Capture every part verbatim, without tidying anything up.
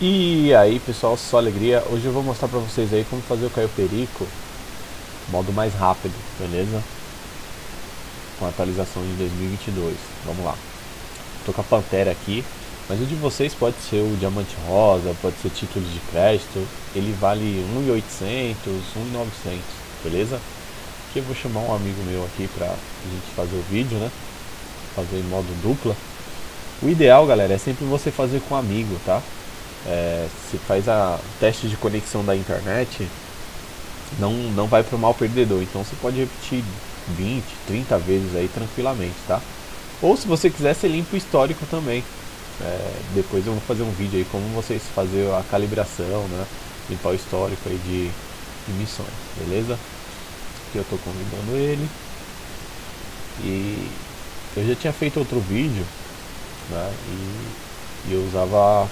E aí pessoal, só alegria, hoje eu vou mostrar pra vocês aí como fazer o Cayo Perico modo mais rápido, beleza? Com a atualização de dois mil e vinte e dois, vamos lá. Tô com a Pantera aqui, mas o de vocês pode ser o Diamante Rosa, pode ser títulos de crédito, ele vale um mil e oitocentos, um mil e novecentos, beleza? Aqui eu vou chamar um amigo meu aqui pra gente fazer o vídeo, né? Fazer em modo dupla. O ideal, galera, é sempre você fazer com um amigo, tá? É, se faz a teste de conexão da internet, não, não vai para o mal perdedor, então você pode repetir vinte, trinta vezes aí tranquilamente, tá? Ou se você quiser, você limpa o histórico também. É, depois eu vou fazer um vídeo aí como vocês fazer a calibração, né? Limpar o histórico aí de, de missões, beleza? Aqui eu tô convidando ele. E eu já tinha feito outro vídeo, né? E, e eu usava...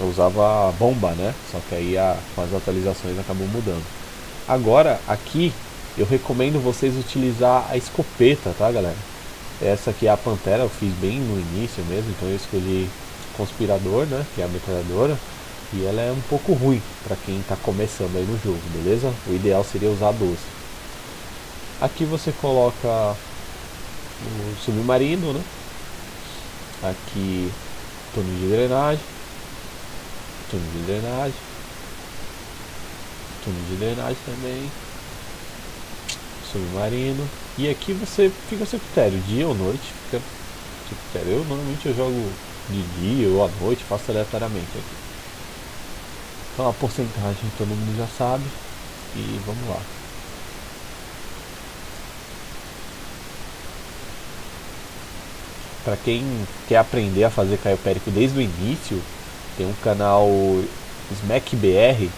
Eu usava a bomba, né? Só que aí a, com as atualizações acabou mudando. Agora, aqui, eu recomendo vocês utilizar a escopeta, tá, galera? Essa aqui é a Pantera, eu fiz bem no início mesmo, então eu escolhi Conspirador, né? Que é a metralhadora. E ela é um pouco ruim pra quem tá começando aí no jogo, beleza? O ideal seria usar a doze. Aqui você coloca o submarino, né? Aqui, túnel de drenagem. Túnel de drenagem, túnel de drenagem também, submarino. E aqui você fica a seu critério, dia ou noite, fica a seu critério. Eu normalmente eu jogo de dia ou à noite, faço aleatoriamente aqui. Então a porcentagem todo mundo já sabe. E vamos lá. Pra quem quer aprender a fazer Cayo Perico desde o início, tem um canal SmackBR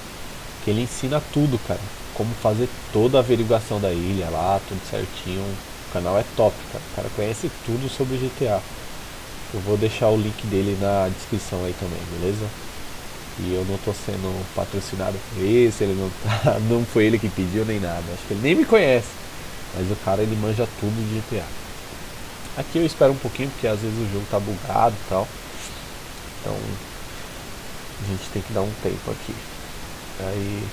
que ele ensina tudo, cara. Como fazer toda a averiguação da ilha lá, tudo certinho. O canal é top, cara. O cara conhece tudo sobre o G T A. Eu vou deixar o link dele na descrição aí também, beleza? E eu não tô sendo patrocinado por esse, ele não tá, não foi ele que pediu nem nada. Acho que ele nem me conhece. Mas o cara, ele manja tudo de G T A. Aqui eu espero um pouquinho, porque às vezes o jogo tá bugado e tal. Então... a gente tem que dar um tempo aqui. Aí...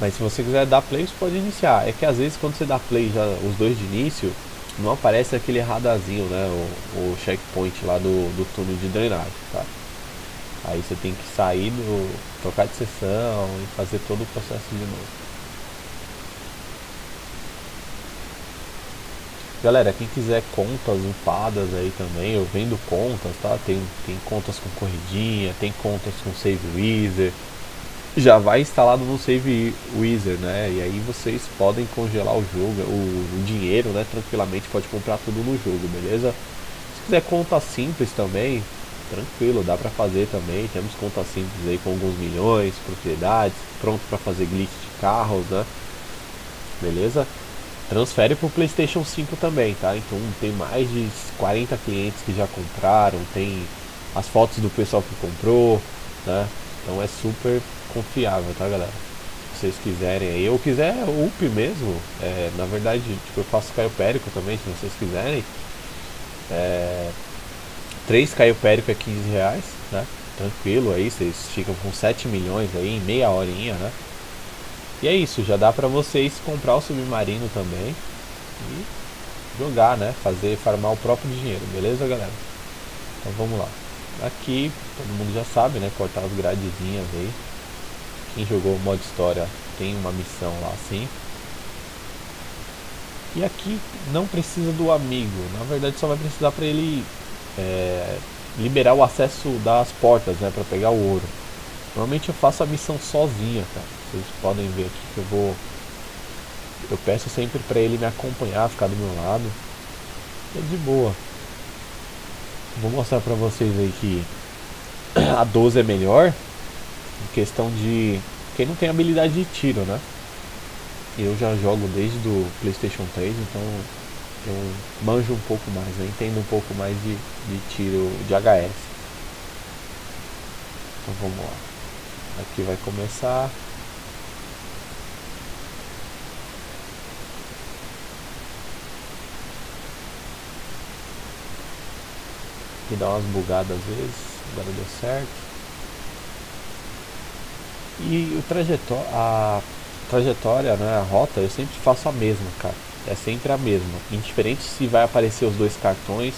mas se você quiser dar play, você pode iniciar. É que às vezes quando você dá play já os dois de início, não aparece aquele radarzinho, né? O, o checkpoint lá do, do túnel de drenagem, tá? Aí você tem que sair do... trocar de sessão e fazer todo o processo de novo. Galera, quem quiser contas upadas aí também, eu vendo contas, tá? Tem, tem contas com corridinha, tem contas com Save Wizard. Já vai instalado no Save Wizard, né? E aí vocês podem congelar o jogo, o, o dinheiro, né? Tranquilamente, pode comprar tudo no jogo, beleza? Se quiser conta simples também, tranquilo, dá pra fazer também. Temos contas simples aí com alguns milhões, propriedades, pronto pra fazer glitch de carros, né? Beleza? Transfere para o PlayStation cinco também, tá? Então tem mais de quarenta clientes que já compraram, tem as fotos do pessoal que comprou, né? Então é super confiável, tá, galera? Se vocês quiserem aí, ou quiser up mesmo, é, na verdade, tipo, eu faço Cayo Perico também, se vocês quiserem. É, três Cayo Perico é quinze reais, né? Tranquilo aí, vocês ficam com sete milhões aí em meia horinha, né? E é isso, já dá pra vocês comprar o submarino também e jogar, né? Fazer, farmar o próprio dinheiro, beleza, galera? Então vamos lá. Aqui, todo mundo já sabe, né? Cortar as gradezinhas aí. Quem jogou o modo história tem uma missão lá assim. E aqui não precisa do amigo. Na verdade só vai precisar pra ele é, liberar o acesso das portas, né? Pra pegar o ouro. Normalmente eu faço a missão sozinha, cara. Vocês podem ver aqui que eu vou... eu peço sempre pra ele me acompanhar, ficar do meu lado. É de boa. Vou mostrar pra vocês aí que a doze é melhor. Em questão de... quem não tem habilidade de tiro, né? Eu já jogo desde do PlayStation três, então... eu manjo um pouco mais, eu entendo um pouco mais de, de tiro de H S. Então vamos lá. Aqui vai começar... que dá umas bugadas às vezes, agora deu certo. E o trajetó a trajetória, né, a rota, eu sempre faço a mesma, cara. É sempre a mesma, indiferente se vai aparecer os dois cartões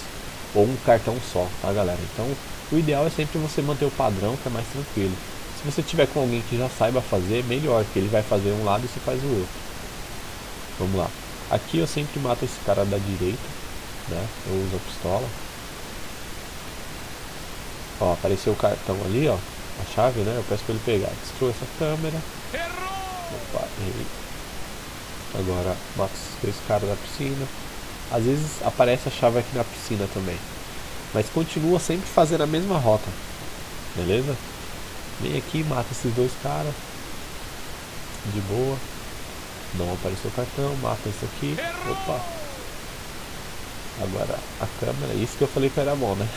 ou um cartão só, tá, galera? Então o ideal é sempre você manter o padrão, que é mais tranquilo. Se você tiver com alguém que já saiba fazer, melhor, que ele vai fazer um lado e você faz o outro. Vamos lá. Aqui eu sempre mato esse cara da direita, né? Eu uso a pistola. Ó, apareceu o cartão ali, ó. A chave, né? Eu peço pra ele pegar. Destrua essa câmera. Opa, errei. Agora mato esses dois caras da piscina. Às vezes aparece a chave aqui na piscina também. Mas continua sempre fazendo a mesma rota. Beleza? Vem aqui e mata esses dois caras. De boa. Não apareceu o cartão. Mata esse aqui. Opa. Agora a câmera. Isso que eu falei que era bom, né?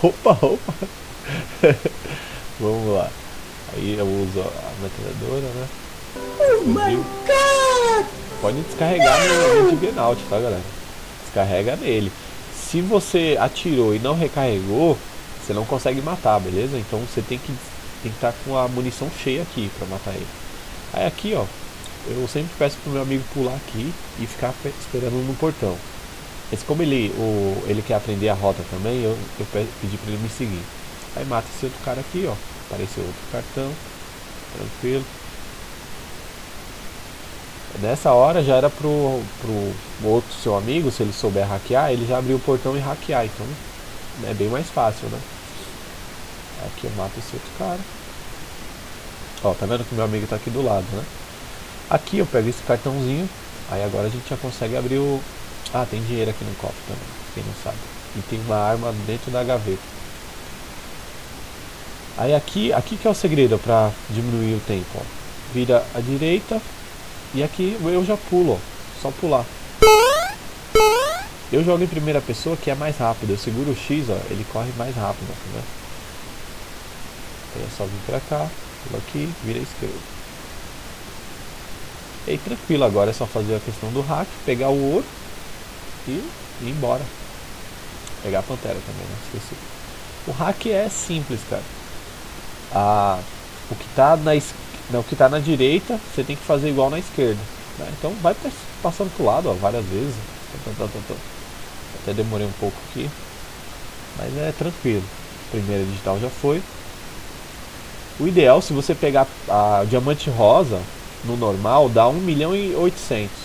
Opa, opa. Vamos lá. Aí eu uso a metralhadora, né? Oh my God! Pode descarregar no Juggernaut, tá, galera? Descarrega nele. Se você atirou e não recarregou, você não consegue matar, beleza? Então você tem que estar com a munição cheia aqui pra matar ele. Aí aqui, ó, eu sempre peço pro meu amigo pular aqui e ficar esperando no portão. Mas como ele, o, ele quer aprender a rota também, eu, eu pedi pra ele me seguir. Aí mata esse outro cara aqui, ó. Apareceu outro cartão. Tranquilo. Nessa hora já era pro, pro outro seu amigo, se ele souber hackear, ele já abriu o portão e hackear. Então é bem mais fácil, né? Aqui eu mato esse outro cara. Ó, tá vendo que meu amigo tá aqui do lado, né? Aqui eu pego esse cartãozinho. Aí agora a gente já consegue abrir o... Ah, tem dinheiro aqui no copo também, quem não sabe. E tem uma arma dentro da gaveta. Aí aqui, aqui que é o segredo pra diminuir o tempo, ó. Vira à direita. E aqui eu já pulo, ó. Só pular. Eu jogo em primeira pessoa, que é mais rápido. Eu seguro o X, ó, ele corre mais rápido, né? Então é só vir pra cá. Pulo aqui, vira à esquerda. E aí, tranquilo, agora é só fazer a questão do hack. Pegar o ouro e ir embora. Pegar a Pantera também, né? Esqueci. O hack é simples, cara. Ah, o que tá na, es... Não, o que tá na direita, você tem que fazer igual na esquerda, né? Então vai passando pro lado, ó, várias vezes. Até demorei um pouco aqui, mas é tranquilo. Primeira digital já foi. O ideal, se você pegar a Diamante Rosa no normal, dá um milhão e oitocentos,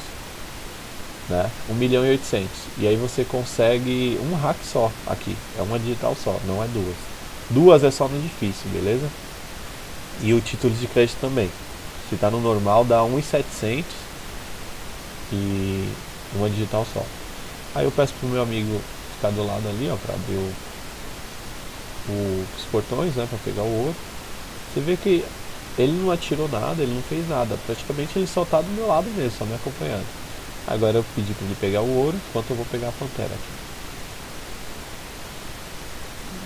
né? um milhão e oitocentos. E aí você consegue um hack só aqui. É uma digital só, não é duas. Duas é só no difícil, beleza? E o título de crédito também. Se tá no normal, dá um milhão e setecentos. E uma digital só. Aí eu peço pro meu amigo ficar do lado ali, ó, pra abrir o, o, os portões, né? Pra pegar o ouro. Você vê que ele não atirou nada, ele não fez nada. Praticamente ele só tá do meu lado mesmo, só me acompanhando. Agora eu pedi pra ele pegar o ouro, enquanto eu vou pegar a Pantera aqui.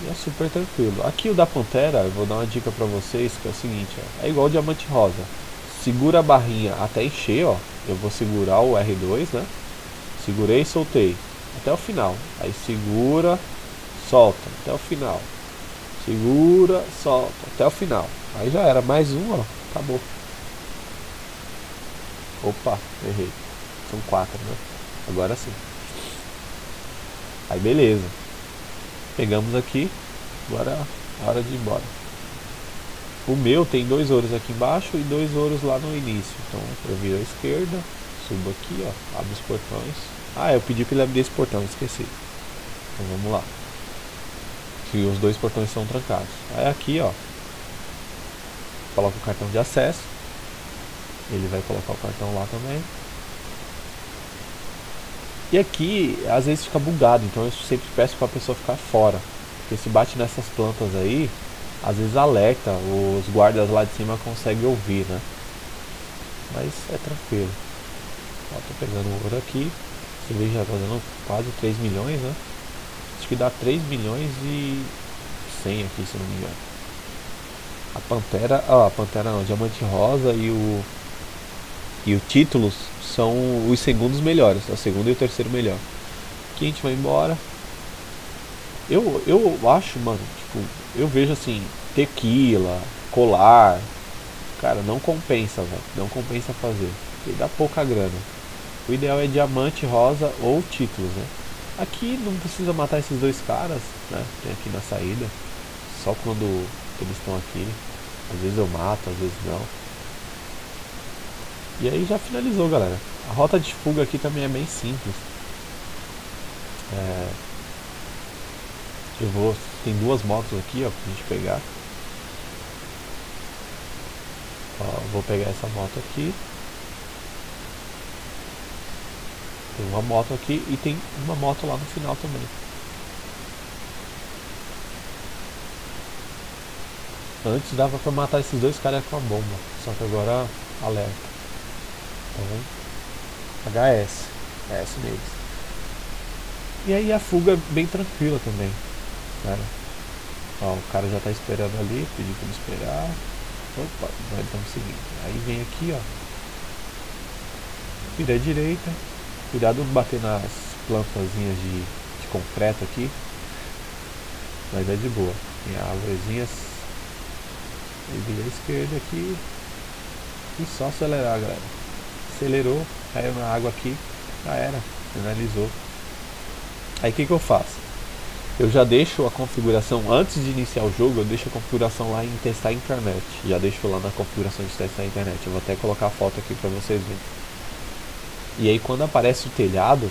E é super tranquilo. Aqui o da Pantera, eu vou dar uma dica pra vocês, que é o seguinte, ó. É igual o Diamante Rosa. Segura a barrinha até encher, ó. Eu vou segurar o R dois, né? Segurei e soltei até o final. Aí segura, solta até o final. Segura, solta até o final. Aí já era, mais um, ó, acabou. Opa, errei. São quatro, né? Agora sim. Aí beleza. Pegamos aqui. Agora é hora de ir embora. O meu tem dois ouros aqui embaixo e dois ouros lá no início. Então eu viro à esquerda, subo aqui, ó, abro os portões. Ah, eu pedi pra ele abrir esse portão, esqueci. Então vamos lá. Que os dois portões são trancados. Aí aqui, ó, coloca o cartão de acesso. Ele vai colocar o cartão lá também. E aqui, às vezes fica bugado, então eu sempre peço pra pessoa ficar fora. Porque se bate nessas plantas aí, às vezes alerta, os guardas lá de cima conseguem ouvir, né? Mas é tranquilo. Ó, tô pegando o ouro aqui. Você vê, já tá dando quase três milhões, né? Acho que dá três milhões e cem aqui, se não me engano. A Pantera, ah, a Pantera não, Diamante Rosa e o e o títulos são os segundos melhores, o segundo e o terceiro melhor. Aqui a gente vai embora. Eu, eu acho, mano, tipo, eu vejo assim, tequila, colar, cara, não compensa, velho, não compensa fazer, porque dá pouca grana. O ideal é diamante, rosa ou títulos, né? Aqui não precisa matar esses dois caras, né? Tem aqui na saída, só quando eles estão aqui, às vezes eu mato, às vezes não. E aí já finalizou, galera. A rota de fuga aqui também é bem simples. É... Eu vou... Tem duas motos aqui, ó, pra gente pegar. Ó, vou pegar essa moto aqui. Tem uma moto aqui e tem uma moto lá no final também. Antes dava pra matar esses dois caras com a bomba, só que agora alerta. Tá vendo? H S. É isso mesmo. E aí a fuga é bem tranquila também. Cara. Ó, o cara já tá esperando ali, pedi pra ele esperar. Opa, nós vamos seguir. Aí vem aqui, ó. Vira à direita. Cuidado de bater nas plantazinhas de, de concreto aqui. Mas é de boa. Tem arvorezinhas. E vira à esquerda aqui. E só acelerar, galera. Acelerou, caiu na água aqui. Já era, finalizou. Aí o que que eu faço? Eu já deixo a configuração, antes de iniciar o jogo, eu deixo a configuração lá em testar a internet. Já deixo lá na configuração de testar a internet. Eu vou até colocar a foto aqui pra vocês verem. E aí quando aparece o telhado,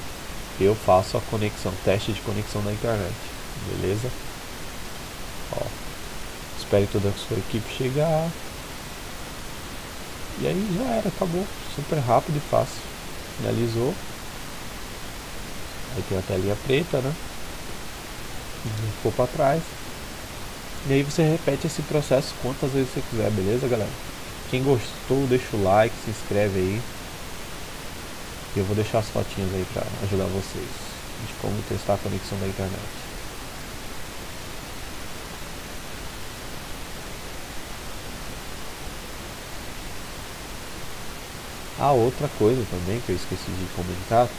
eu faço a conexão, teste de conexão da internet, beleza? Ó, espere toda a sua equipe chegar. E aí já era, acabou, super rápido e fácil. Finalizou. Aí tem a telinha preta, né? Não ficou pra trás. E aí você repete esse processo quantas vezes você quiser, beleza, galera? Quem gostou, deixa o like, se inscreve aí. Eu vou deixar as fotinhas aí pra ajudar vocês de como testar a conexão da internet. Ah, outra coisa também que eu esqueci de comentar. O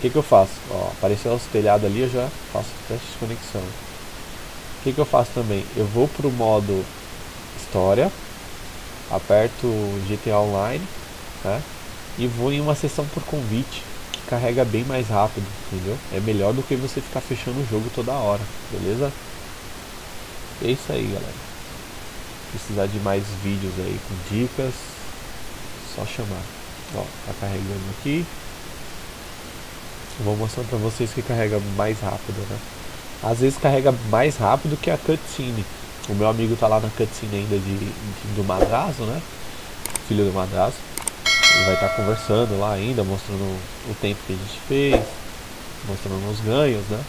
que que eu faço? Ó, apareceu os telhados ali, eu já faço o teste de conexão. O que que eu faço também? Eu vou pro modo história, aperto G T A Online, né? E vou em uma sessão por convite, que carrega bem mais rápido, entendeu? É melhor do que você ficar fechando o jogo toda hora, beleza? É isso aí, galera. Se precisar de mais vídeos aí com dicas, só chamar. Ó, tá carregando aqui. Eu vou mostrar pra vocês que carrega mais rápido, né? Às vezes carrega mais rápido que a cutscene. O meu amigo tá lá na cutscene ainda de, de, do Madrazo, né? Filho do Madrazo. Ele vai estar conversando lá ainda, mostrando o tempo que a gente fez, mostrando os ganhos, né?